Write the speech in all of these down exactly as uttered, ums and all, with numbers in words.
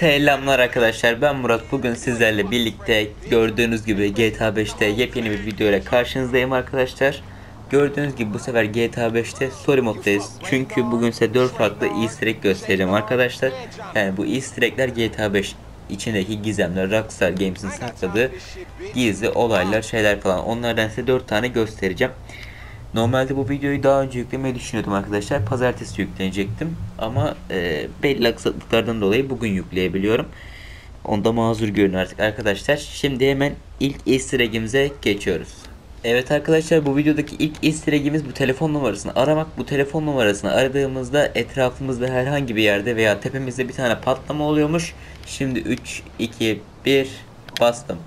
Selamlar arkadaşlar, ben Murat. Bugün sizlerle birlikte gördüğünüz gibi G T A beş'te yepyeni bir video ile karşınızdayım arkadaşlar. Gördüğünüz gibi bu sefer G T A beş'te story moddayız. Çünkü bugün size dört farklı easter egg göstereceğim arkadaşlar. Yani bu easter egg'ler G T A beş içindeki gizemler, Rockstar Games'in sakladığı gizli olaylar, şeyler falan. Onlardan size dört tane göstereceğim. Normalde bu videoyu daha önce yüklemeyi düşünüyordum arkadaşlar. Pazartesi yükleyecektim ama e, belli aksaklıklardan dolayı bugün yükleyebiliyorum. Onda mazur görün artık arkadaşlar. Şimdi hemen ilk easter egg'imize geçiyoruz. Evet arkadaşlar, bu videodaki ilk easter egg'imiz bu telefon numarasını aramak. Bu telefon numarasını aradığımızda etrafımızda herhangi bir yerde veya tepemizde bir tane patlama oluyormuş. Şimdi üç, iki, bir bastım.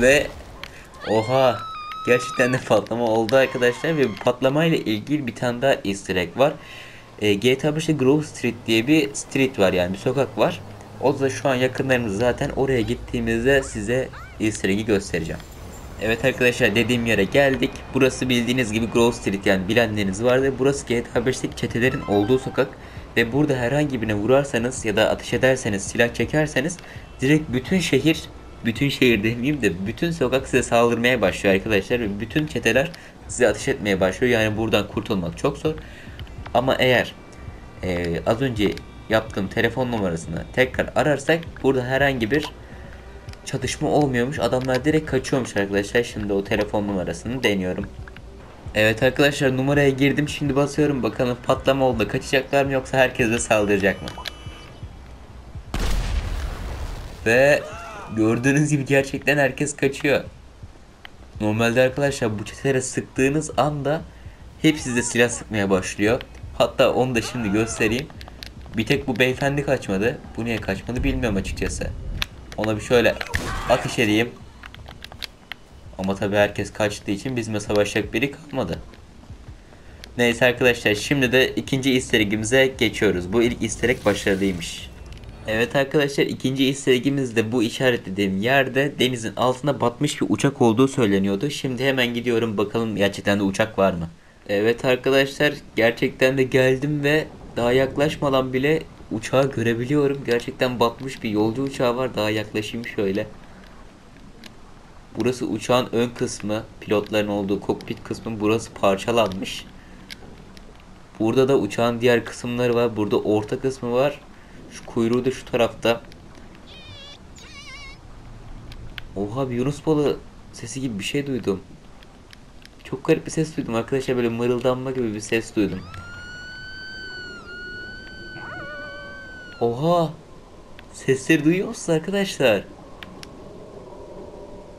Ve oha! Gerçekten de patlama oldu arkadaşlar ve bu patlamayla ilgili bir tane daha easter egg var. E, G T A beş'te Grove Street diye bir street var, yani bir sokak var. O da şu an yakınlarımız, zaten oraya gittiğimizde size easter egg'i göstereceğim. Evet arkadaşlar, dediğim yere geldik. Burası bildiğiniz gibi Grove Street, yani bilenleriniz vardı. Burası G T A beş'teki çetelerin olduğu sokak ve burada herhangi birine vurarsanız ya da ateş ederseniz, silah çekerseniz direkt bütün şehir Bütün şehir demeyeyim de bütün sokak size saldırmaya başlıyor arkadaşlar ve bütün çeteler size ateş etmeye başlıyor. Yani buradan kurtulmak çok zor. Ama eğer e, az önce yaptığım telefon numarasını tekrar ararsak burada herhangi bir çatışma olmuyormuş. Adamlar direkt kaçıyormuş arkadaşlar. Şimdi o telefon numarasını deniyorum. Evet arkadaşlar, numaraya girdim, şimdi basıyorum. Bakalım patlama oldu, kaçacaklar mı yoksa herkese saldıracak mı? Ve gördüğünüz gibi gerçekten herkes kaçıyor. Normalde arkadaşlar bu çetelere sıktığınız anda hep size silah sıkmaya başlıyor. Hatta onu da şimdi göstereyim. Bir tek bu beyefendi kaçmadı. Bu niye kaçmadı bilmiyorum açıkçası. Ona bir şöyle ateş edeyim. Ama tabi herkes kaçtığı için bizimle savaşacak biri kalmadı. Neyse arkadaşlar, şimdi de ikinci easter egg'imize geçiyoruz. Bu ilk easter egg başarılıymış. Evet arkadaşlar, ikinci easter egg'imiz de bu işaretlediğim yerde denizin altında batmış bir uçak olduğu söyleniyordu. Şimdi hemen gidiyorum, bakalım gerçekten de uçak var mı? Evet arkadaşlar, gerçekten de geldim ve daha yaklaşmadan bile uçağı görebiliyorum. Gerçekten batmış bir yolcu uçağı var. Daha yaklaşayım şöyle. Burası uçağın ön kısmı, pilotların olduğu kokpit kısmı, burası parçalanmış. Burada da uçağın diğer kısımları var. Burada orta kısmı var. Şu kuyruğu da şu tarafta. Oha, bir yunus balığı sesi gibi bir şey duydum. Çok garip bir ses duydum arkadaşlar, böyle mırıldanma gibi bir ses duydum. Oha, sesleri duyuyor musunuz arkadaşlar?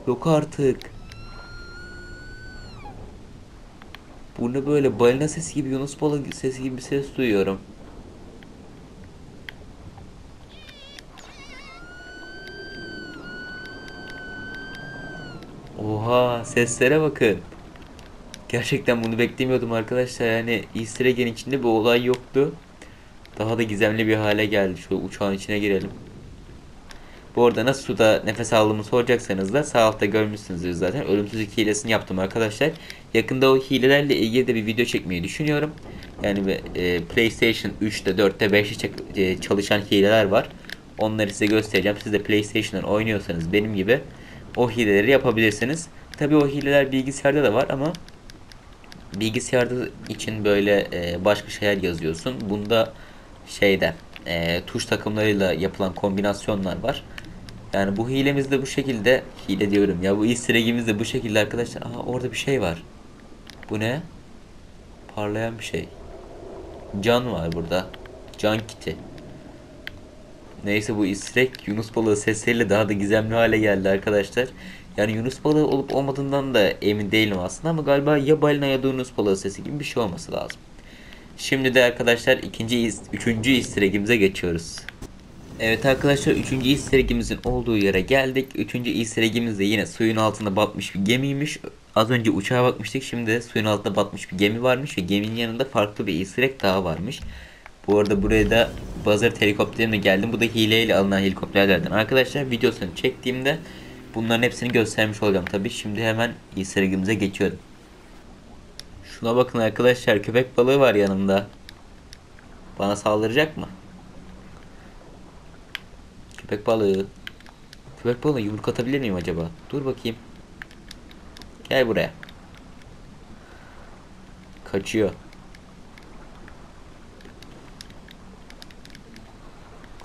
Yok artık. Burada böyle balina sesi gibi, yunus balığı sesi gibi bir ses duyuyorum. Oha, seslere bakın. Gerçekten bunu beklemiyordum arkadaşlar. Yani easter egg'in içinde bu olay yoktu. Daha da gizemli bir hale geldi. Şu uçağın içine girelim. Bu arada nasıl suda nefes aldığımı soracaksanız da sağ altta görmüşsünüzdür zaten. Ölümsüzlük hilesini yaptım arkadaşlar. Yakında o hilelerle ilgili de bir video çekmeyi düşünüyorum. Yani e, PlayStation üç'te dört'te beş'te çalışan hileler var. Onları size göstereceğim. Siz de PlayStation'dan oynuyorsanız benim gibi o hileleri yapabilirsiniz. Tabii o hileler bilgisayarda da var ama bilgisayarda için böyle e, başka şeyler yazıyorsun. Bunda şeyde e, tuş takımlarıyla yapılan kombinasyonlar var. Yani bu hilemiz de bu şekilde. Hile diyorum ya, bu easter egg'imiz de bu şekilde arkadaşlar. Aha, orada bir şey var. Bu ne? Parlayan bir şey. Can var burada. Can kiti. Neyse, bu easter egg yunus balığı sesleriyle daha da gizemli hale geldi arkadaşlar. Yani yunus balığı olup olmadığından da emin değilim aslında ama galiba ya balina ya da yunus balığı sesi gibi bir şey olması lazım. Şimdi de arkadaşlar ikinci, üçüncü easter egg'imize geçiyoruz. Evet arkadaşlar, üçüncü easter egg'imizin olduğu yere geldik. Üçüncü easter egg'imiz de yine suyun altında batmış bir gemiymiş. Az önce uçağa bakmıştık, şimdi de suyun altında batmış bir gemi varmış ve geminin yanında farklı bir easter egg daha varmış. Bu arada buraya da Buzzard helikopterimle geldim. Bu da hileyle alınan helikopterlerden arkadaşlar. Videosunu çektiğimde bunların hepsini göstermiş olacağım tabii. Şimdi hemen easter egg'imize geçiyorum. Şuna bakın arkadaşlar, köpek balığı var yanımda. Bana saldıracak mı? Köpek balığı. Köpek balığına yumruk atabilir miyim acaba? Dur bakayım. Gel buraya. Kaçıyor.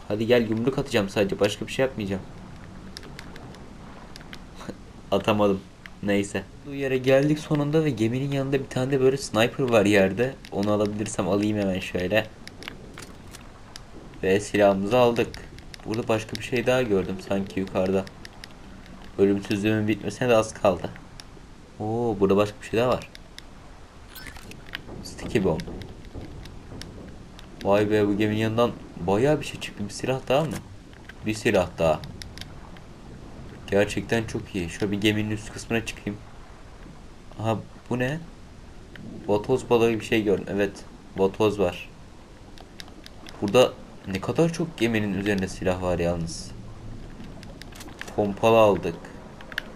Hadi gel, yumruk atacağım sadece. Başka bir şey yapmayacağım. Atamadım. Neyse. Bu yere geldik sonunda ve geminin yanında bir tane de böyle sniper var yerde. Onu alabilirsem alayım hemen şöyle. Ve silahımızı aldık. Burada başka bir şey daha gördüm sanki yukarıda. Ölümsüzlüğümün bitmesine de az kaldı. Oo, burada başka bir şey daha var. Sticky bomb. Vay be, bu geminin yanından bayağı bir şey çıktı. Bir silah daha mı? Bir silah daha. Gerçekten çok iyi. Şöyle bir geminin üst kısmına çıkayım. Aha, bu ne? Vatoz balığı bir şey gördüm. Evet, vatoz var. Burada ne kadar çok geminin üzerinde silah var yalnız. Pompalı aldık.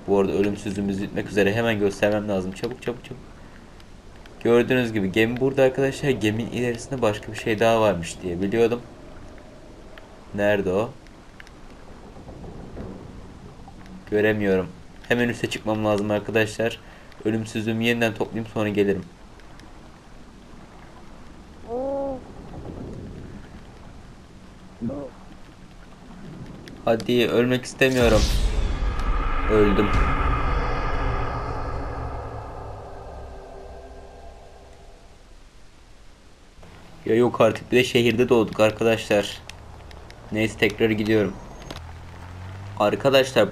Bu arada ölümsüzlüğümüz bitmek üzere. Hemen göstermem lazım. Çabuk çabuk çabuk. Gördüğünüz gibi gemi burada arkadaşlar. Geminin ilerisinde başka bir şey daha varmış diye biliyordum. Nerede o? Göremiyorum. Hemen üste çıkmam lazım arkadaşlar. Ölümsüzlüğümü yeniden toplayayım, sonra gelirim. Hadi, ölmek istemiyorum. Öldüm. Ya yok artık, bir de şehirde doğduk arkadaşlar. Neyse, tekrar gidiyorum. Arkadaşlar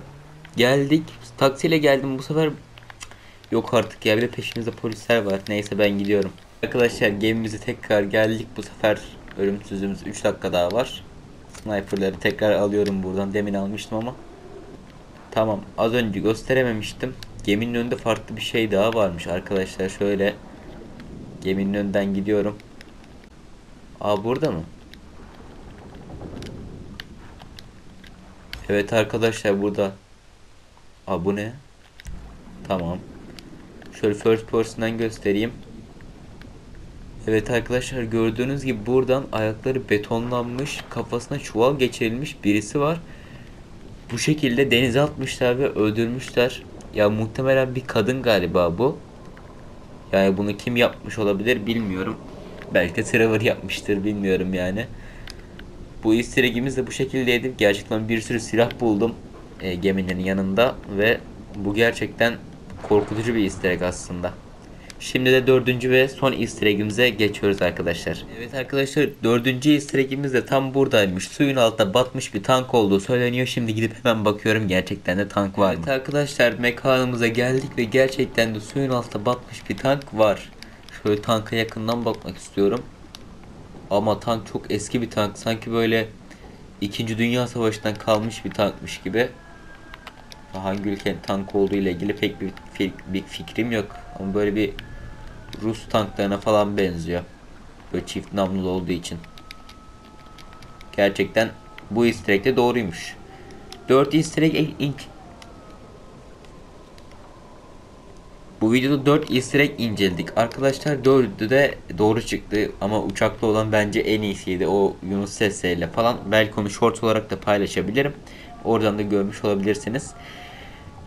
geldik. Taksiyle geldim bu sefer. Yok artık ya, bir de peşimizde polisler var. Neyse, ben gidiyorum. Arkadaşlar gemimize tekrar geldik bu sefer. Ölümsüzlüğümüz üç dakika daha var. Sniper'ları tekrar alıyorum buradan. Demin almıştım ama. Tamam, az önce gösterememiştim. Geminin önünde farklı bir şey daha varmış arkadaşlar. Şöyle geminin önünden gidiyorum. Aa, burada mı? Evet arkadaşlar, burada. Aa, bu ne? Tamam. Şöyle first person'dan göstereyim. Evet arkadaşlar, gördüğünüz gibi buradan ayakları betonlanmış, kafasına çuval geçirilmiş birisi var. Bu şekilde denize atmışlar ve öldürmüşler. Ya muhtemelen bir kadın galiba bu. Yani bunu kim yapmış olabilir bilmiyorum. Belki Trevor yapmıştır, bilmiyorum yani. Bu easter egg'imiz de bu şekildeydi. Gerçekten bir sürü silah buldum e, geminin yanında ve bu gerçekten korkutucu bir easter egg aslında. Şimdi de dördüncü ve son easter egg'imize geçiyoruz arkadaşlar. Evet arkadaşlar, dördüncü easter egg'imiz de tam buradaymış. Suyun altında batmış bir tank olduğu söyleniyor. Şimdi gidip hemen bakıyorum, gerçekten de tank var mı? Evet arkadaşlar, mekanımıza geldik ve gerçekten de suyun altında batmış bir tank var. Şöyle tanka yakından bakmak istiyorum. Ama tank çok eski bir tank. Sanki böyle ikinci. Dünya Savaşı'ndan kalmış bir tankmış gibi. Hangi ülkenin tank olduğu ile ilgili pek bir, bir fikrim yok. Ama böyle bir Rus tanklarına falan benziyor. Böyle çift namlulu olduğu için. Gerçekten bu easter egg de doğruymuş. dört easter egg ilk. Bu videoda dört easter egg inceledik. Arkadaşlar dördü de doğru çıktı. Ama uçakta olan bence en iyisiydi. O Yunus sesiyle falan. Belki onu short olarak da paylaşabilirim. Oradan da görmüş olabilirsiniz.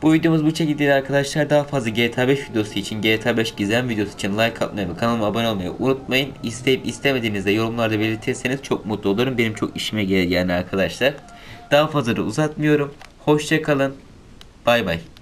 Bu videomuz bu şekildeydi arkadaşlar. Daha fazla GTA beş videosu için, GTA beş gizem videosu için like atmayı ve kanalıma abone olmayı unutmayın. İsteyip istemediğinizde yorumlarda belirtirseniz çok mutlu olurum. Benim çok işime gelir yani arkadaşlar. Daha fazla da uzatmıyorum. Hoşça kalın. Bay bay.